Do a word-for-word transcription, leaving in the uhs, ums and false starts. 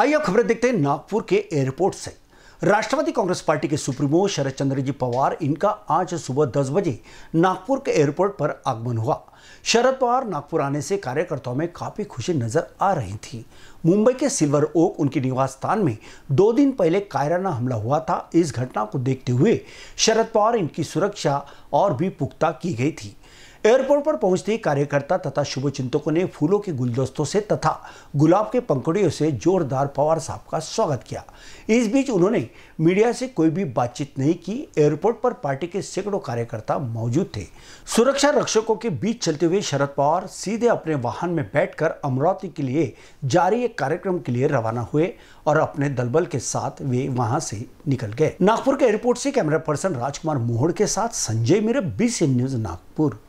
आइए खबरें देखते हैं नागपुर के एयरपोर्ट से। राष्ट्रवादी कांग्रेस पार्टी के सुप्रीमो शरद चंद्र जी पवार इनका आज सुबह दस बजे नागपुर के एयरपोर्ट पर आगमन हुआ। शरद पवार नागपुर आने से कार्यकर्ताओं में काफ़ी खुशी नजर आ रही थी। मुंबई के सिल्वर ओक उनके निवास स्थान में दो दिन पहले कायराना हमला हुआ था। इस घटना को देखते हुए शरद पवार इनकी सुरक्षा और भी पुख्ता की गई थी। एयरपोर्ट पर पहुंचते ही कार्यकर्ता तथा शुभचिंतकों ने फूलों के गुलदस्तों से तथा गुलाब के पंखुड़ियों से जोरदार पवार साहब का स्वागत किया। इस बीच उन्होंने मीडिया से कोई भी बातचीत नहीं की। एयरपोर्ट पर पार्टी के सैकड़ों कार्यकर्ता मौजूद थे। सुरक्षा रक्षकों के बीच चलते हुए शरद पवार सीधे अपने वाहन में बैठकर अमरावती के लिए जारी एक कार्यक्रम के लिए रवाना हुए और अपने दलबल के साथ वे वहां से निकल गए। नागपुर के एयरपोर्ट से कैमरा पर्सन राजकुमार मोहड़ के साथ संजय मेरे, I N B C N news Nagpur.